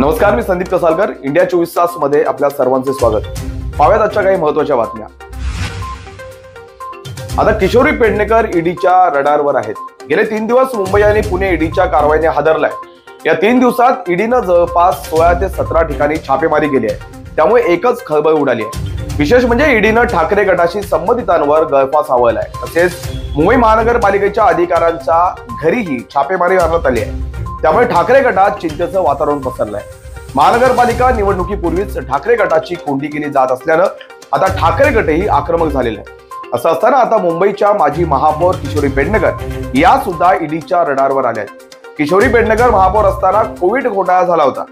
नमस्कार, मी संदीप कसारकर. इंडिया 24 तास मध्ये आपल्या सर्वांचे स्वागत. पाहूयात आजच्या काही महत्त्वाच्या बातम्या. आता किशोरी पेडणेकर ईडीच्या रडारवर आहेत. गेले 3 दिवस मुंबई आणि पुणे ईडीच्या कारवाईने हादरलाय. या 3 दिवसात ईडीनं जवळपास 16 ते 17 ठिकाणी छापेमारी केली आहे. त्यामुळे एकच खळबळ उडाली आहे. विशेष म्हणजे ईडीनं ठाकरे गटाशी संबंधितांवर गळफास आवळलाय. तसेच मुंबई महानगरपालिकेच्या अधिकाऱ्यांच्या घरीही छापेमारी करण्यात आली आहे. त्यामुळे ठाकरे गटात चिंतेचं वातावरण पसरलंय. महानगरपालिका निवडणुकीपूर्वीच ठाकरे गटाची कोंडी केली जात असल्यानं आता ठाकरे गटही आक्रमक झालेला आहे. असं असताना आता मुंबईच्या माजी महापौर किशोरी पेडणेकर या सुद्धा ईडीच्या रडारवर आल्या आहेत. किशोरी पेडणेकर महापौर असताना कोविड घोटाळा झाला होता.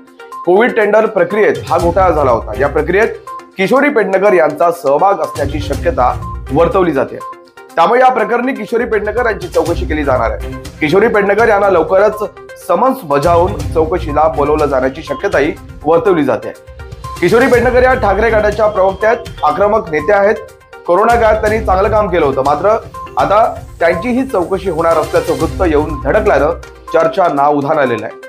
कोविड टेंडर प्रक्रियेत हा घोटाळा झाला होता. या प्रक्रियेत किशोरी पेडणेकर यांचा सहभाग असल्याची शक्यता वर्तवली जाते. त्यामुळे या प्रकरणी किशोरी पेडणेकर यांची चौकशी केली जाणार आहे. किशोरी पेडणेकर यांना लवकरच समन्स बजावून चौकशीला बोलवलं जाण्याची शक्यताही वर्तवली जाते. किशोरी पेडणेकर या ठाकरे गटाच्या प्रवक्त्या आहेत, आक्रमक नेत्या आहेत. कोरोना काळात त्यांनी चांगलं काम केलं होतं, मात्र आता त्यांचीही चौकशी होणार असल्याचं वृत्त येऊन धडकल्यानं चर्चांना उधाण आलेलं आहे.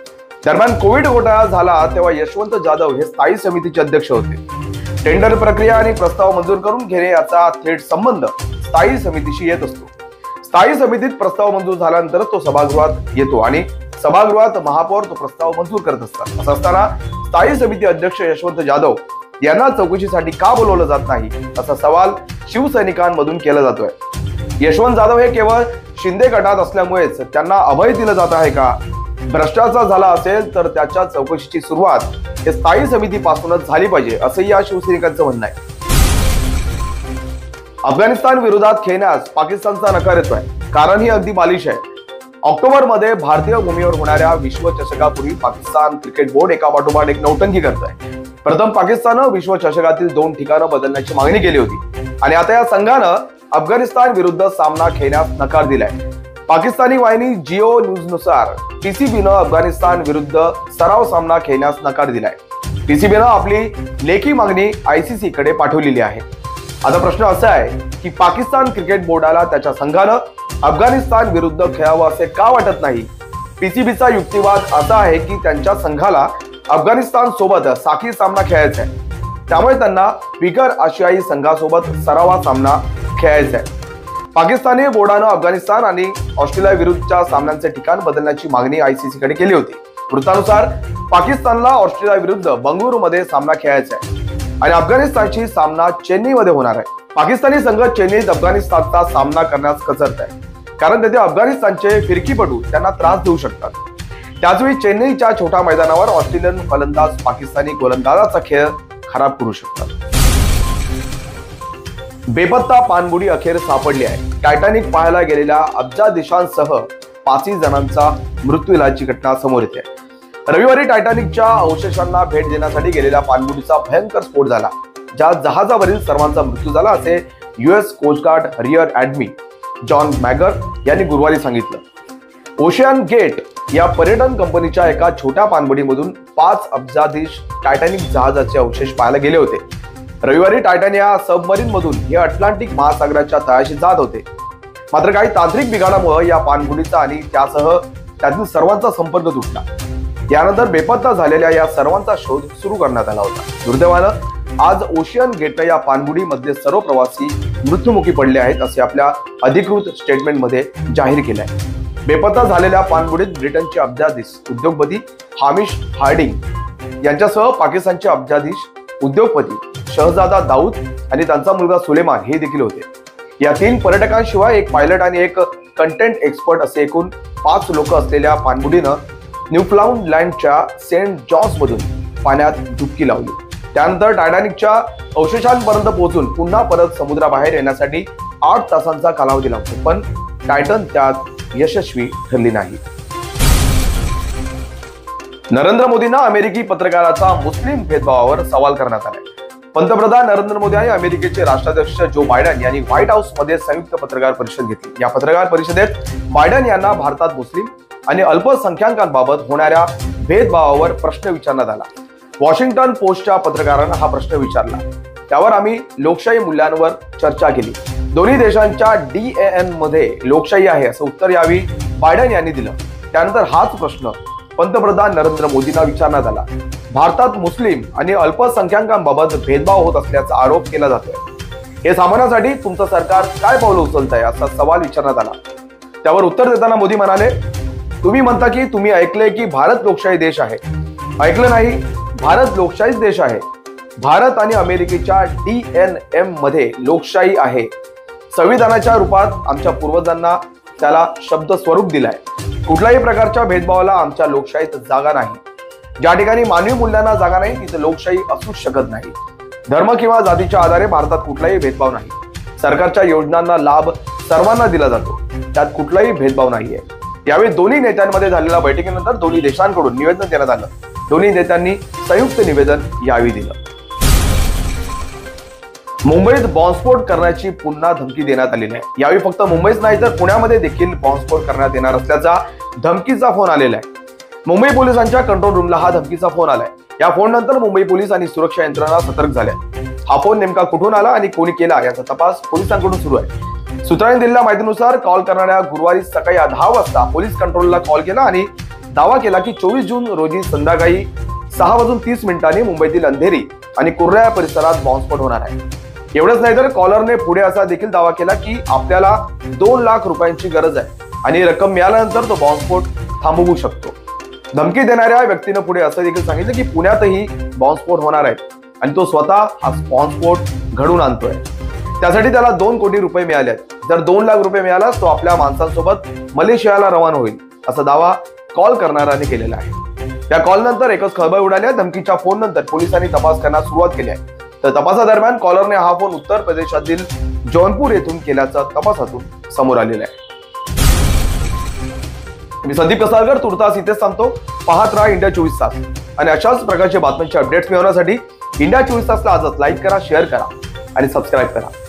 दरम्यान कोविड घोटाळा झाला तेव्हा यशवंत जाधव हे स्थायी समितीचे अध्यक्ष होते. टेंडर प्रक्रिया आणि प्रस्ताव मंजूर करून घेणे याचा थेट संबंध स्थायी समितीशी येत असतो. स्थायी समितीत प्रस्ताव मंजूर झाल्यानंतर तो सभागृहात येतो आणि सभागृहात महापौर तो प्रस्ताव मंजूर करत असतात. असं असताना स्थायी समिती अध्यक्ष यशवंत जाधव यांना चौकशीसाठी का बोलवलं जात नाही असा सवाल शिवसैनिकांमधून केला जातोय. यशवंत जाधव हे केवळ शिंदे गटात असल्यामुळेच त्यांना अभय दिलं जात आहे का? भ्रष्टाचार झाला असेल तर त्याच्या चौकशीची सुरुवात हे स्थायी समितीपासूनच झाली पाहिजे असंही या शिवसैनिकांचं म्हणणं आहे. अफगाणिस्तान विरोधात खेळण्यास पाकिस्तानचा नकार येतोय. कारण ही अगदी बालिश आहे. ऑक्टोबरमध्ये भारतीय भूमीवर होणाऱ्या विश्वचषकापूर्वी पाकिस्तान क्रिकेट बोर्ड एकापाठोपाठ एक नौटंकी करत आहे. प्रथम पाकिस्ताननं विश्वचषकातील 2 ठिकाणं बदलण्याची मागणी केली होती आणि आता या संघानं अफगाणिस्तान विरुद्ध सामना खेळण्यास नकार दिलाय. पाकिस्तानी वाहिनी जिओ न्यूजनुसार पीसीबीनं अफगाणिस्तान विरुद्ध सराव सामना खेळण्यास नकार दिलाय. पीसीबीनं आपली लेखी मागणी आयसीसीकडे पाठवलेली आहे. आता प्रश्न असा आहे की पाकिस्तान क्रिकेट बोर्डाला त्याच्या संघानं अफगाणिस्तान विरुद्ध खेळावं असे का वाटत नाही? पीसीबीचा युक्तिवाद असा आहे की त्यांच्या संघाला अफगाणिस्तान सोबत साखळी सामना खेळायचा आहे. त्यामुळे त्यांना बिगर आशियाई संघासोबत सरावा सामना खेळायचा आहे. पाकिस्तानी बोर्डानं अफगाणिस्तान आणि ऑस्ट्रेलिया विरुद्धच्या सामन्यांचे ठिकाण बदलण्याची मागणी आयसीसीकडे केली होती. वृत्तानुसार पाकिस्तानला ऑस्ट्रेलिया विरुद्ध बंगळुरूमध्ये सामना खेळायचा आहे आणि अफगाणिस्तानशी सामना चेन्नईमध्ये होणार आहे. पाकिस्तानी संघ चेन्नईत अफगाणिस्तानचा सामना करण्यास कचरत आहे, कारण तेथे अफगाणिस्तानचे फिरकीपटू त्यांना त्रास देऊ शकतात. त्याचवेळी चेन्नईच्या छोट्या मैदानावर ऑस्ट्रेलियन फलंदाज पाकिस्तानी गोलंदाजाचा खेळ खराब करू शकतात. बेपत्ता पाणबुडी अखेर सापडली आहे. टायटॅनिक पाहायला गेलेल्या अब्जाधीशांसह 5 जणांचा मृत्यू झाल्याची घटना समोर येते. रविवारी टायटॅनिकच्या अवशेषांना भेट देण्यासाठी गेलेल्या पाणबुडीचा भयंकर स्फोट झाला, ज्यात जहाजावरील सर्वांचा मृत्यू झाला असे US coast guard rear admiral John Mauger यांनी गुरुवारी सांगितलं. ओशन गेट या पर्यटन कंपनीच्या एका छोट्या पाणबुडीमधून 5 अब्जाधीश टायटॅनिक जहाजाचे अवशेष पाहायला गेले होते. रविवारी टायटॅन या सबमरीनमधून हे अटलांटिक महासागराच्या तळाशी जात होते. मात्र काही तांत्रिक बिघाडामुळे या पाणबुडीचा आणि त्यासह त्यातील सर्वांचा संपर्क तुटला. यानंतर बेपत्ता झालेल्या या सर्वांचा शोध सुरू करण्यात आला होता. दुर्दैवानं आज ओशियन गेटला या पाणबुडीमध्ये सर्व प्रवासी मृत्युमुखी पडले आहेत असे आपल्या अधिकृत स्टेटमेंटमध्ये जाहीर केलं आहे. बेपत्ता झालेल्या पाणबुडीत ब्रिटनचे अब्जाधीश उद्योगपती हामिश हार्डिंग यांच्यासह पाकिस्तानचे अब्जाधीश उद्योगपती शहजादा दाऊद आणि त्यांचा मुलगा सुलेमान हे देखील होते. या 3 पर्यटकांशिवाय एक पायलट आणि एक कंटेंट एक्सपर्ट असे एकूण 5 लोक असलेल्या पाणबुडीनं न्यूफाउंडलँड लँडच्या सेंट जॉन्समधून पाण्यात डुबकी लावली. त्यानंतर टायटॅनिकच्या अवशेषांपर्यंत पोहोचून पुन्हा परत समुद्राबाहेर येण्यासाठी 8 तासांचा कालावधी लागतो, पण टायटन त्यात यशस्वी ठरली नाही. नरेंद्र मोदींना अमेरिकी पत्रकाराचा मुस्लिम भेदभावावर सवाल करण्यात आला. पंतप्रधान नरेंद्र मोदी आणि अमेरिकेचे राष्ट्राध्यक्ष जो बायडन यांनी व्हाईट हाऊसमध्ये संयुक्त पत्रकार परिषद घेतली. या पत्रकार परिषदेत बायडन यांना भारतात मुस्लिम आणि अल्पसंख्याकांबाबत होणाऱ्या भेदभावावर प्रश्न विचारण्यात आला. वॉशिंग्टन पोस्टच्या पत्रकारानं हा प्रश्न विचारला. त्यावर आम्ही लोकशाही मूल्यांवर चर्चा केली. दोन्ही देशांच्या DAN मध्ये लोकशाही आहे असं उत्तर यावेळी बायडन यांनी दिलं. त्यानंतर हाच प्रश्न पंतप्रधान नरेंद्र मोदींना विचारण्यात आला. भारतात मुस्लिम आणि अल्पसंख्याकांबाबत भेदभाव होत असल्याचा आरोप केला जातोय. हे सामन्यासाठी तुमचं सरकार काय पावलं उचलत आहे असा सवाल विचारण्यात आला. त्यावर उत्तर देताना मोदी म्हणाले, तुम्ही म्हणता की तुम्ही ऐकले की भारत लोकशाही देश आहे. ऐकलं नाही, भारत लोकशाहीच देश आहे. भारत आणि अमेरिकेच्या DNA मध्ये लोकशाही आहे. संविधानाच्या रूपात आमच्या पूर्वजांना त्याला शब्द स्वरूप दिलाय. कुठल्याही प्रकारच्या भेदभावाला आमच्या लोकशाहीत जागा नाही. ज्या ठिकाणी मानवी मूल्यांना जागा नाही तिथे लोकशाही असूच शकत नाही. धर्म किंवा जातीच्या आधारे भारतात कुठलाही भेदभाव नाही. सरकारच्या योजनांना लाभ सर्वांना दिला जातो, त्यात कुठलाही भेदभाव नाहीये. यावेळी दोन्ही नेत्यांमध्ये झालेल्या बैठकीनंतर दोन्ही देशांकडून निवेदन देण्यात आलं. दोन्ही नेत्यांनी संयुक्त निवेदन यावेळी दिलं. मुंबईत बॉम्बस्फोट करण्याची पुन्हा धमकी देण्यात आलेली आहे. यावेळी फक्त मुंबईच नाही तर पुण्यामध्ये देखील बॉम्बस्फोट करण्यात येणार असल्याचा धमकीचा फोन आलेला आहे. मुंबई पोलिसांच्या कंट्रोल रूमला हा धमकीचा फोन आलाय. या फोननंतर मुंबई पोलीस आणि सुरक्षा यंत्रणा सतर्क झाल्या. हा फोन नेमका कुठून आला आणि कोणी केला याचा तपास पोलिसांकडून सुरू आहे. सूत्रांनी दिलेल्या माहितीनुसार कॉल करणाऱ्या गुरुवारी सकाळी 10 वाजता पोलीस कंट्रोलला कॉल केला आणि दावा केला की 24 जून रोजी संध्याकाळी 6:30 मुंबईतील अंधेरी आणि कुर्ला परिसरात बॉम्बस्फोट होणार आहे. एवढंच नाही तर कॉलरने पुढे असा देखील दावा केला की आपल्याला 2 लाख रुपयांची गरज आहे आणि रक्कम मिळाल्यानंतर तो बॉम्बस्फोट थांबवू शकतो. धमकी देणाऱ्या व्यक्तीनं पुढे असं देखील सांगितलं की पुण्यातही बॉम्बस्फोट होणार आहे आणि तो स्वतः हा बॉम्बस्फोट घडवून आणतोय. त्यासाठी त्याला 2 कोटी रुपये मिळाले आहेत. जर 2 लाख रुपये मिळाल्यास तो आपल्या माणसांसोबत मलेशियाला रवाना होईल असा दावा कॉल करणाऱ्याने केलेला आहे. या कॉलनंतर एकच खळबळ उडाली आहे. धमकीच्या फोननंतर पोलिसांनी तपास करण्यास सुरुवात केली आहे. तर तपासादरम्यान कॉलरने हा फोन उत्तर प्रदेशातील जौनपूर येथून केल्याचा तपासातून समोर आलेला आहे. मी संदीप कसारकर तुर्तास इथेच थांबतो. पाहत राहा इंडिया 24 तास आणि अशाच प्रकारचे बातम्यांचे अपडेट्स मिळवण्यासाठी इंडिया 24 तासला आजच लाईक करा, शेअर करा आणि सबस्क्राईब करा.